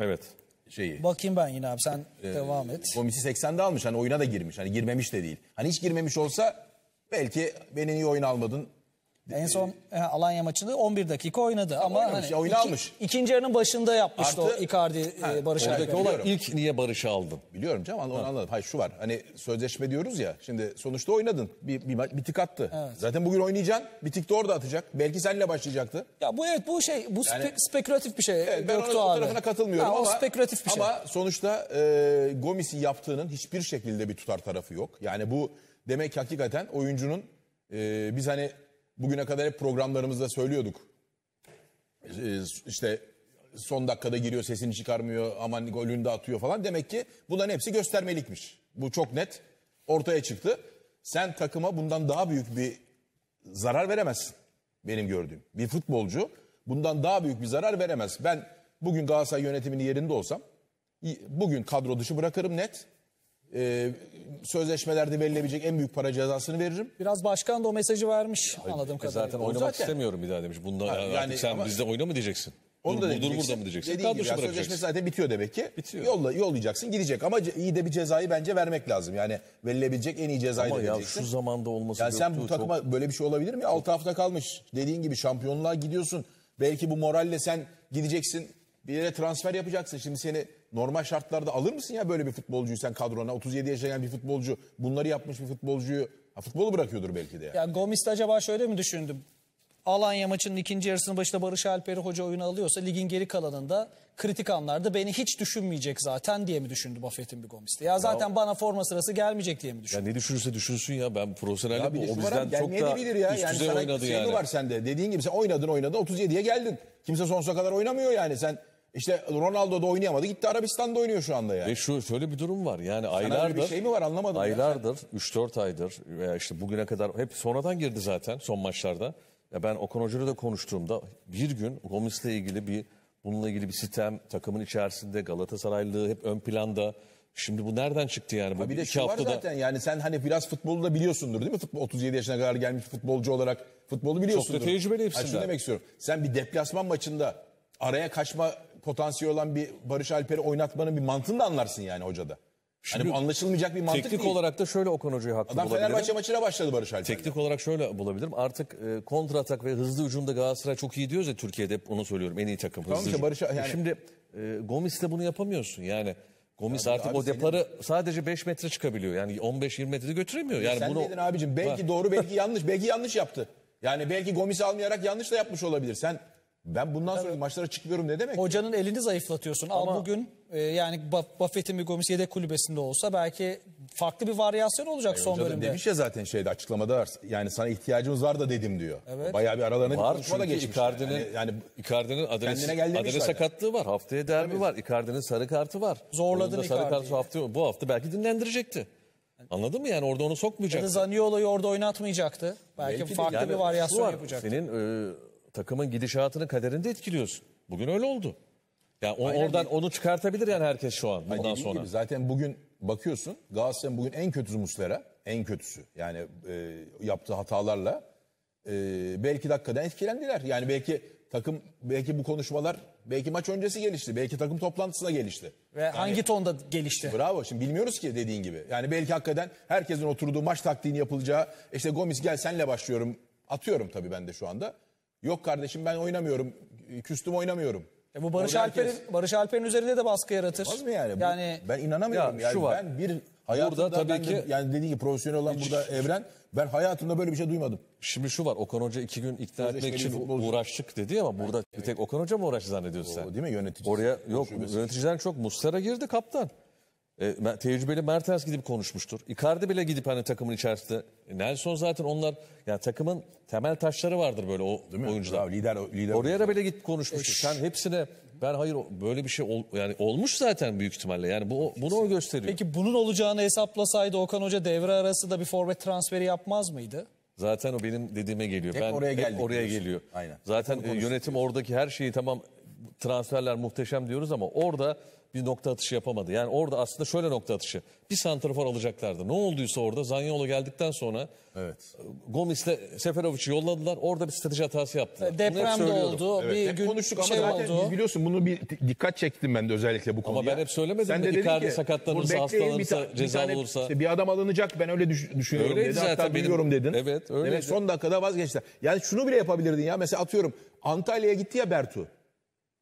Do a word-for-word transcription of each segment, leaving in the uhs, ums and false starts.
Evet. Şeyi. Bakayım ben yine abi, sen ee, devam et. Gomis'i seksende almış, hani oyuna da girmiş, hani girmemiş de değil. Hani hiç girmemiş olsa belki beni iyi oyun almadın. En son e, Alanya maçında on bir dakika oynadı ama oynamış, hani, oyunu iki, almış. İkinci yarının başında yapmıştı. Artı, o Icardi e, Barış Alper. İlk niye Barış'ı aldın? Biliyorum canım, onu anladım. Hayır şu var, hani sözleşme diyoruz ya, şimdi sonuçta oynadın, bir, bir, bir tık attı. Evet. Zaten bugün oynayacaksın, bir tık da orada atacak. Belki seninle başlayacaktı. Ya bu evet bu şey, bu yani, spe, spekülatif bir şey. Evet, ben ona, o tarafına katılmıyorum ha, ama, spekülatif bir şey. Ama sonuçta e, Gomis'in yaptığının hiçbir şekilde bir tutar tarafı yok. Yani bu demek hakikaten oyuncunun e, biz hani bugüne kadar hep programlarımızda söylüyorduk. İşte son dakikada giriyor, sesini çıkarmıyor, aman golünü de atıyor falan. Demek ki bunların hepsi göstermelikmiş. Bu çok net ortaya çıktı. Sen takıma bundan daha büyük bir zarar veremezsin. Benim gördüğüm. Bir futbolcu bundan daha büyük bir zarar veremez. Ben bugün Galatasaray yönetiminin yerinde olsam bugün kadro dışı bırakırım net. Ee, sözleşmelerde verilebilecek en büyük para cezasını veririm. Biraz başkan da o mesajı vermiş Hayır, anladığım kadarıyla. Zaten oynamak zaten istemiyorum bir daha demiş. Bunda ha, yani sen bizde oyna mı diyeceksin? Onu dur, da dur, dur burada mı diyeceksin? Dediğim gibi sözleşmesi zaten bitiyor demek ki. Bitiyor. Yolla, yollayacaksın gidecek ama iyi de bir cezayı bence vermek lazım. Yani verilebilecek en iyi cezayı ama da vereceksin. Ama ya şu zamanda olması yani sen bu takıma çok... böyle bir şey olabilir mi? altı hafta kalmış. Dediğin gibi şampiyonluğa gidiyorsun. Belki bu moralle sen gideceksin. Bir yere transfer yapacaksın. Şimdi seni normal şartlarda alır mısın ya böyle bir futbolcuyu sen kadrona? otuz yedi yaşına gelen bir futbolcu, bunları yapmış bir futbolcuyu, ha, futbolu bırakıyordur belki de. Yani. Ya Gomis de acaba şöyle mi düşündüm? Alanya maçının ikinci yarısının başında Barış Alper'i hoca oyuna alıyorsa ligin geri kalanında kritik anlarda beni hiç düşünmeyecek zaten diye mi düşündü Buffett'in bir Gomis'te? Ya zaten ya, bana forma sırası gelmeyecek diye mi düşündü? Ya ne düşünürse düşünsün ya, ben profesyonel bir o bizden çok da ya. Üst düzey yani oynadı yani. Var sende. Dediğin gibi sen oynadın oynadın otuz yediye geldin. Kimse sonsuza kadar oynamıyor yani sen. İşte Ronaldo da oynayamadı. Gitti Arabistan'da oynuyor şu anda yani. Ve şu şöyle bir durum var. Yani sana aylardır bir şey mi var anlamadım. Aylardır üç dört aydır veya işte bugüne kadar hep sonradan girdi zaten son maçlarda. Ya ben Okan Hoca'yla da konuştuğumda bir gün Gomis'le ilgili bir bununla ilgili bir sistem takımın içerisinde Galatasaraylı hep ön planda. Şimdi bu nereden çıktı yani? Bu bir de şu var zaten yani sen hani biraz futbolu da biliyorsundur değil mi? Futbol, otuz yedi yaşına kadar gelmiş futbolcu olarak futbolu biliyorsundur. Çok da tecrübeli hepsinden. Şunu demek istiyorum. Sen bir deplasman maçında araya kaçma potansiyeli olan bir Barış Alper'i oynatmanın bir mantığını da anlarsın yani hocada. Şimdi hani anlaşılmayacak bir mantık teknik değil. Olarak da şöyle Okan Hoca'yı haklı adam bulabilirim. Fenerbahçe maçına başladı Barış Alper. Teknik olarak şöyle bulabilirim. Artık e, kontra atak ve hızlı hücumda Galatasaray çok iyi diyoruz ya Türkiye'de, hep onu söylüyorum. En iyi takım hızlı hücum. Barış, yani... Şimdi e, Gomis'le bunu yapamıyorsun yani. Gomis yani artık abi, o deparı senin... sadece beş metre çıkabiliyor. Yani on beş yirmi metrede götüremiyor. Yani sen bunu... dedin abicim belki ha. doğru belki yanlış belki yanlış yaptı. Yani belki Gomis'i almayarak yanlış da yapmış olabilir. Sen ben bundan sonra evet. maçlara çıkmıyorum ne demek? Hocanın ya? Elini zayıflatıyorsun. Ama al bugün e, yani Buffett'in bir Gomis yedek kulübesinde olsa belki farklı bir varyasyon olacak yani son bölümde. Demiş ya zaten şeyde açıklamada var. Yani sana ihtiyacımız var da dedim diyor. Evet. Bayağı bir aralarına var, bir konuşma geçmiş. Icardi'nin yani, yani, Icardi'nin adres, adres sakatlığı var. Haftaya derbi Tabii. var. Icardi'nin sarı kartı var. Zorladın Icardi'yi. Bu hafta belki dinlendirecekti. Anladın mı yani orada onu sokmayacaktı. Ya da Zaniolo'yu orada oynatmayacaktı. Belki, belki farklı yani bir varyasyon var, yapacaktı. Senin... E, takımın gidişatının kaderinde etkiliyorsun. Bugün öyle oldu. Yani o, oradan onu çıkartabilir yani herkes şu an. Bundan sonra. Gibi, zaten bugün bakıyorsun Galatasaray'ın bugün en kötüsü Muslera. En kötüsü. Yani e, yaptığı hatalarla e, belki dakikadan etkilendiler. Yani belki takım, belki bu konuşmalar belki maç öncesi gelişti. Belki takım toplantısına gelişti. Ve yani, hangi tonda gelişti? Bravo. Şimdi bilmiyoruz ki dediğin gibi. Yani belki hakikaten herkesin oturduğu maç taktiğini yapılacağı işte Gomis gel senle başlıyorum. Atıyorum tabii ben de şu anda. Yok kardeşim ben oynamıyorum. Küstüm oynamıyorum. E bu Barış Alper'in Barış Alper'in üzerinde de baskı yaratır. Olmaz mı yani? yani bu, ben inanamıyorum ya yani. Şu var. Ben bir hayatımda tabii ben de, ki yani dediğin gibi profesyonel olan hiç, burada evren ben hayatımda böyle bir şey duymadım. Şimdi şu var. Okan Hoca iki gün ikna etmek için futbolcu. Uğraştık dedi ama burada evet. bir tek Okan Hoca mı uğraştı zannediyorsun o, sen? Değil mi yönetici? Oraya yok yöneticiden çok Muslera girdi kaptan. E, tecrübeli Mertens gidip konuşmuştur. Icardi bile gidip hani takımın içerisinde. Nelson zaten onlar yani takımın temel taşları vardır böyle o oyuncular. Lider, lider oraya da bile gidip konuşmuştur. Sen yani hepsine ben hayır böyle bir şey ol, yani olmuş zaten büyük ihtimalle. Yani bu bunu o gösteriyor. Peki bunun olacağını hesaplasaydı Okan Hoca devre arası da bir forvet transferi yapmaz mıydı? Zaten o benim dediğime geliyor. Hep ben oraya, hep oraya geliyor. Aynen. Zaten yönetim oradaki her şeyi tamam transferler muhteşem diyoruz ama orada bir nokta atışı yapamadı. Yani orada aslında şöyle nokta atışı. Bir santrafor alacaklardı. Ne olduysa orada Zaniolo geldikten sonra evet. Gomis'le Seferovic'i yolladılar. Orada bir strateji hatası yaptılar. Deprem de oldu. Evet. Bir hep gün konuştuk ama şey oldu. Biliyorsun bunu bir dikkat çektim ben de özellikle bu konuya. Ama ben hep söylemedim. Sen de Icardi sakatlanırsa, hastalanırsa, ceza olursa. Işte bir adam alınacak, ben öyle düş düşünüyorum öyleydi dedi. Zaten hatta biliyorum dedin. Evet öyle. Demek son dakikada vazgeçti. Yani şunu bile yapabilirdin ya. Mesela atıyorum Antalya'ya gitti ya Bertu.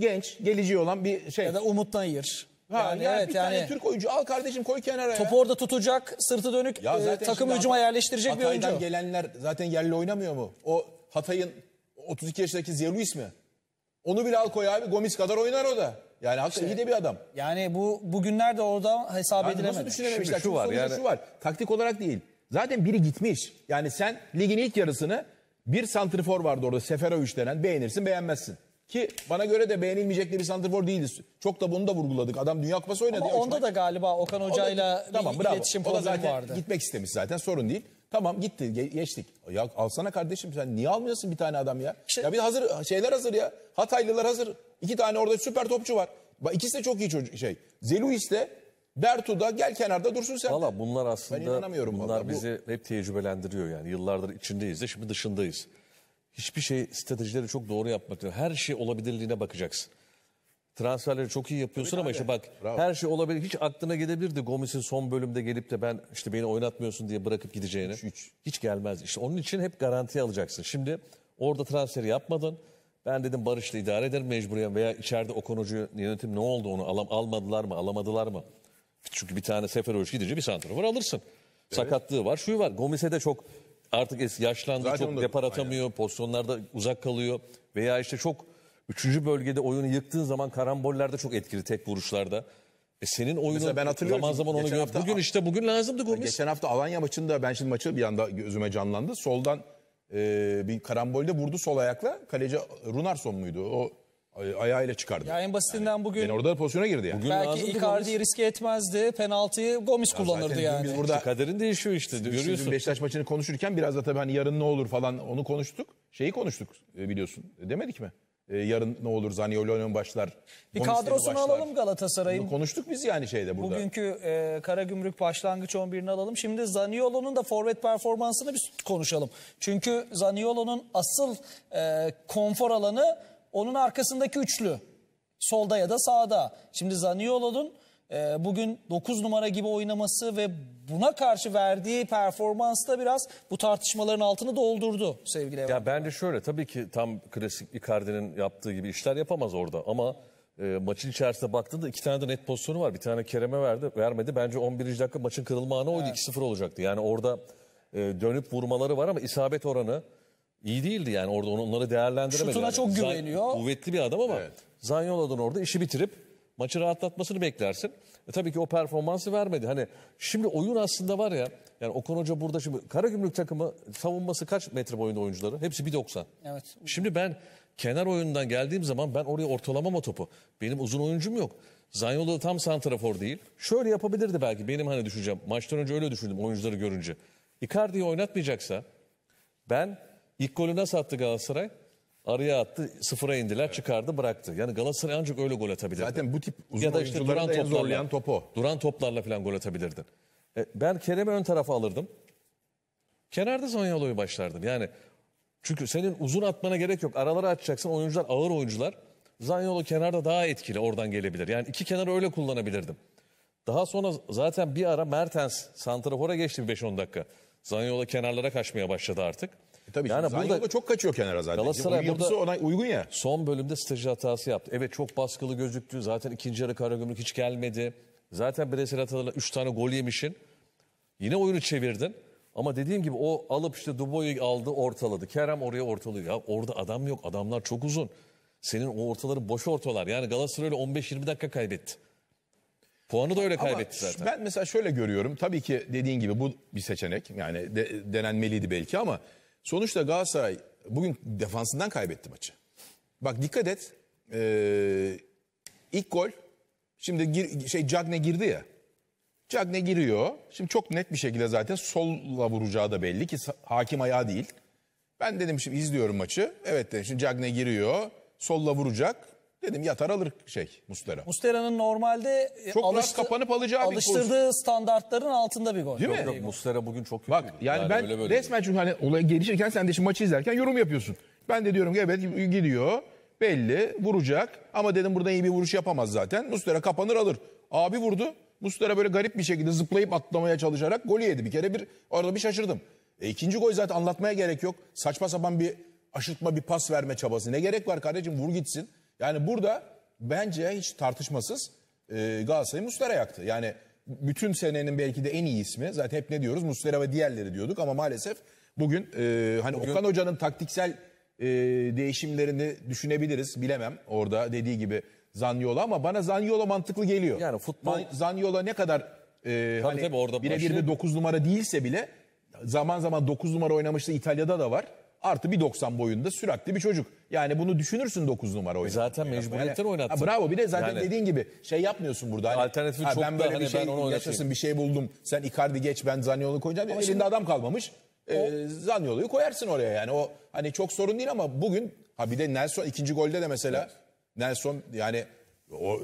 Genç, geleceği olan bir şey. Ya da Umut'tan yer. Ha, yani, yani evet, bir yani. Tane Türk oyuncu al kardeşim, koy kenara. Topu ya. Orada tutacak, sırtı dönük, ya e, takım hücuma yerleştirecek Hatay'dan bir oyuncu. Gelenler zaten yerli oynamıyor mu? O Hatay'ın otuz iki yaşındaki Ziyar Luis mi? Onu bile al koy abi, Gomis kadar oynar o da. Yani hakikaten işte, iyi de bir adam. Yani bu bugünlerde orada hesap yani edilemedi. Nasıl düşünememişler? Şu var, yani. Şu var. Taktik olarak değil. Zaten biri gitmiş. Yani sen ligin ilk yarısını bir santrifor vardı orada, Seferovic denen, beğenirsin beğenmezsin. Ki bana göre de beğenilmeyecek bir santrfor değiliz. Çok da bunu da vurguladık. Adam Dünya Kupası oynadı. Ama ya, onda da galiba Okan Hoca'yla tamam, bir iletişim problemi zaten vardı. Gitmek istemiş zaten, sorun değil. Tamam gitti, geçtik. Ya alsana kardeşim, sen niye almıyorsun bir tane adam ya? Şey, ya bir hazır şeyler hazır ya. Hataylılar hazır. İki tane orada süper topçu var. İkisi de çok iyi çocuk şey. Zeluis de Bertu'da gel kenarda dursun sen. Valla bunlar aslında bunlar bu... bizi hep tecrübelendiriyor yani. Yıllardır içindeyiz de şimdi dışındayız. Hiçbir şey, stratejileri çok doğru yapmak lazım. Her şey olabilirliğine bakacaksın. Transferleri çok iyi yapıyorsun tabii ama abi. İşte bak bravo. Her şey olabilir. Hiç aklına gelebilirdi Gomis'in son bölümde gelip de ben işte beni oynatmıyorsun diye bırakıp gideceğini. Hiç, hiç. hiç gelmez. İşte onun için hep garantiye alacaksın. Şimdi orada transferi yapmadın. Ben dedim Barış'la idare ederim mecburen veya içeride Okan Hoca yönetim ne oldu onu alam, almadılar mı alamadılar mı? Çünkü bir tane Seferovic gidince bir santrafor alırsın. Evet. Sakatlığı var, şuyu var. Gomis'e de çok... Artık yaşlandı, zaten çok depar atamıyor, aynen. Pozisyonlarda uzak kalıyor. Veya işte çok üçüncü bölgede oyunu yıktığın zaman karambollerde çok etkili tek vuruşlarda. E senin oyunu ben zaman zaman onu göre... Bugün işte bugün lazımdı Gomis. Geçen hafta Alanya maçında ben şimdi maçı bir anda gözüme canlandı. Soldan e, bir karambolde vurdu sol ayakla. Kaleci Runarson muydu? O ayağıyla çıkardı. Ya en basitinden yani, bugün... Yani orada pozisyona girdi yani. Bugün belki Icardi riske etmezdi. Penaltıyı Gomis ya kullanırdı yani. Biz burada, kaderin değişiyor işte. Görüyorsun. Beşiktaş maçını konuşurken biraz da tabii hani yarın ne olur falan onu konuştuk. Şeyi konuştuk biliyorsun. Demedik mi? Yarın ne olur Zaniolo'nun başlar. Bir kadrosunu başlar. Alalım Galatasaray'ın. Bunu konuştuk biz yani şeyde burada. Bugünkü e, Karagümrük başlangıç on birini alalım. Şimdi Zaniolo'nun da forvet performansını biz konuşalım. Çünkü Zaniolo'nun asıl e, konfor alanı onun arkasındaki üçlü. Solda ya da sağda. Şimdi Zaniolo'nun e, bugün dokuz numara gibi oynaması ve buna karşı verdiği performans da biraz bu tartışmaların altını doldurdu sevgili Evan. Ya bence şöyle, tabii ki tam klasik Icardi'nin yaptığı gibi işler yapamaz orada ama e, maçın içerisinde baktığında iki tane de net pozisyonu var. Bir tane Kerem'e verdi, vermedi. Bence on birinci dakika maçın kırılma anı oydu. Evet. iki sıfır olacaktı. Yani orada e, dönüp vurmaları var ama isabet oranı İyi değildi yani, orada onları değerlendiremedi. Şutuna yani. Çok güveniyor. Kuvvetli bir adam ama evet. Zaniolo'dan orada işi bitirip maçı rahatlatmasını beklersin. E tabii ki o performansı vermedi. Hani şimdi oyun aslında var ya, yani Okan Hoca burada şimdi Karagümrük takımı savunması kaç metre boyunda oyuncuları? Hepsi bir doksan. Evet. Şimdi ben kenar oyundan geldiğim zaman ben oraya ortalamam o topu. Benim uzun oyuncum yok. Zaniolo tam santrafor değil. Şöyle yapabilirdi belki, benim hani düşüneceğim. Maçtan önce öyle düşündüm oyuncuları görünce. Icardi'yi oynatmayacaksa ben... İlk golü nasıl attı Galatasaray? Araya attı, sıfıra indiler, evet. Çıkardı, bıraktı. Yani Galatasaray ancak öyle gol atabilirdi. Zaten bu tip uzun ya da işte duran toplarla, zorlayan topu. Duran toplarla falan gol atabilirdin. E, ben Kerem'i ön tarafa alırdım. Kenarda Zaniolo'yu başlardım. Yani çünkü senin uzun atmana gerek yok. Aralara atacaksın, oyuncular ağır oyuncular. Zaniolo kenarda daha etkili, oradan gelebilir. Yani iki kenarı öyle kullanabilirdim. Daha sonra zaten bir ara Mertens santrafora geçti beş on dakika. Zaniolo kenarlara kaçmaya başladı artık. E tabii yani burada çok kaçıyor kenara zaten. Galatasaray burada ona uygun ya. Son bölümde strateji hatası yaptı. Evet, çok baskılı gözüktü. Zaten ikinci yarı Karagümrük hiç gelmedi. Zaten bireysel hatalarla üç tane gol yemişin. Yine oyunu çevirdin. Ama dediğim gibi o alıp işte Duboy'u aldı, ortaladı. Kerem oraya ortalıyor. Ya orada adam yok. Adamlar çok uzun. Senin o ortaları boş ortalar. Yani Galatasaray öyle on beş yirmi dakika kaybetti. Puanı da öyle kaybetti ama zaten. Ben mesela şöyle görüyorum. Tabii ki dediğin gibi bu bir seçenek. Yani de, denenmeliydi belki ama sonuçta Galatasaray bugün defansından kaybetti maçı. Bak dikkat et. Ee, ilk gol şimdi gir, şey Cagné girdi ya. Cagné giriyor. Şimdi çok net bir şekilde zaten solla vuracağı da belli ki hakim ayağı değil. Ben dedim şimdi izliyorum maçı. Evet dedim şimdi Cagné giriyor. Solla vuracak. Dedim yatar alır şey Muslera. Muslera'nın normalde çok alıştı, kapanıp alacağı alıştırdığı bir standartların altında bir gol. Değil mi? Yok, yok, Muslera bugün çok kötü. Bak yani, yani ben böyle böyle resmen çünkü hani olay gelişirken sen de şimdi maçı izlerken yorum yapıyorsun. Ben de diyorum ki evet gidiyor belli vuracak ama dedim burada iyi bir vuruş yapamaz zaten. Muslera kapanır alır. Abi vurdu. Muslera böyle garip bir şekilde zıplayıp atlamaya çalışarak golü yedi. Bir kere bir orada bir şaşırdım. E, ikinci gol zaten anlatmaya gerek yok. Saçma sapan bir aşırtma bir pas verme çabası. Ne gerek var kardeşim vur gitsin. Yani burada bence hiç tartışmasız e, Galatasaray Muslera yaktı. Yani bütün senenin belki de en iyi ismi. Zaten hep ne diyoruz? Muslera ve diğerleri diyorduk ama maalesef bugün e, hani bugün... Okan Hoca'nın taktiksel e, değişimlerini düşünebiliriz. Bilemem orada dediği gibi Zaniolo ama bana Zaniolo mantıklı geliyor. Yani futbol... Zaniolo ne kadar e, hani birebir de dokuz numara değilse bile zaman zaman dokuz numara oynamıştı İtalya'da da var. Artı bir doksan boyunda süratli bir çocuk. Yani bunu düşünürsün dokuz numara oyunu. Zaten mecburiyetten yani, oynattın. Ha, bravo bir de zaten yani, dediğin gibi şey yapmıyorsun burada. Hani, alternatifi ha, çok ben böyle da, bir hani şey ben yaşasın bir şey buldum. Sen Icardi geç ben Zaniolo'yu koyacağım. Ama elinde şimdi, adam kalmamış. E, Zaniolo'yu koyarsın oraya yani. O hani çok sorun değil ama bugün ha bir de Nelson ikinci golde de mesela evet. Nelson yani o